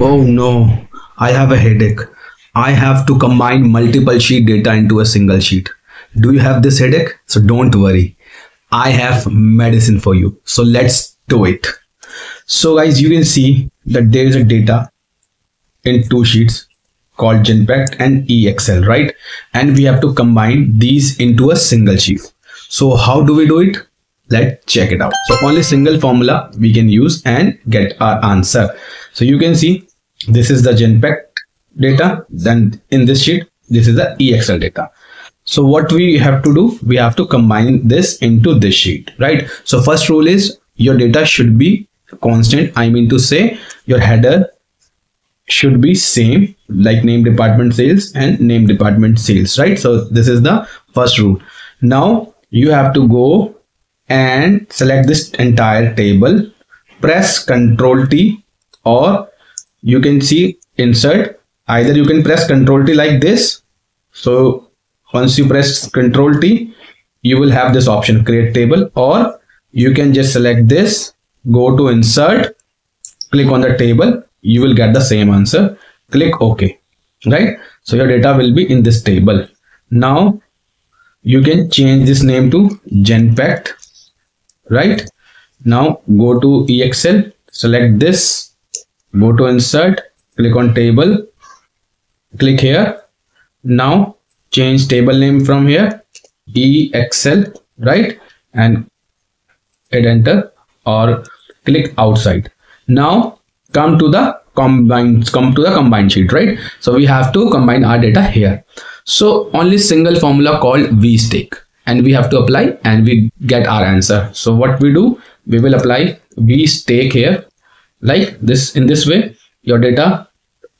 Oh no, I have a headache. I have to combine multiple sheet data into a single sheet. Do you have this headache? So don't worry. I have medicine for you. So let's do it. So guys, you can see that there is a data in two sheets called GenPact and EXL, right? And we have to combine these into a single sheet. So how do we do it? Let's check it out. So only single formula we can use and get our answer. So you can see this is the GenPact data. Then in this sheet, this is the EXL data. So what we have to do, we have to combine this into this sheet, right? So first rule is your data should be constant. I mean to say your header should be same, like name department sales and name department sales, right? So this is the first rule. Now you have to go and select this entire table, press Ctrl T, or you can see insert. Either you can press Ctrl T like this. So once you press Ctrl T, you will have this option, create table, or you can just select this, go to insert, click on the table, you will get the same answer. Click OK, right? So your data will be in this table. Now you can change this name to GenPact, right? Now go to EXL, select this, go to insert, click on table, click here. Now change table name from here, EXL, right? And hit enter or click outside. Now come to the combined sheet, right? So we have to combine our data here. So only single formula called VSTACK, and we have to apply and we get our answer. So what we do, we will apply VSTACK here like this. In this way, your data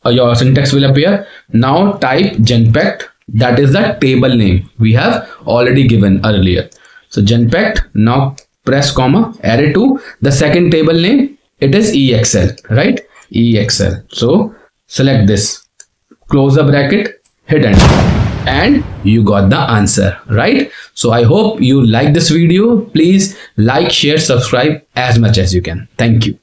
or your syntax will appear. Now type GenPact, that is the table name we have already given earlier. So GenPact, now press comma, array to the second table name. It is EXL, right? EXL. So select this, close the bracket, hit enter, and you got the answer, right? So I hope you like this video. Please like, share, subscribe as much as you can. Thank you.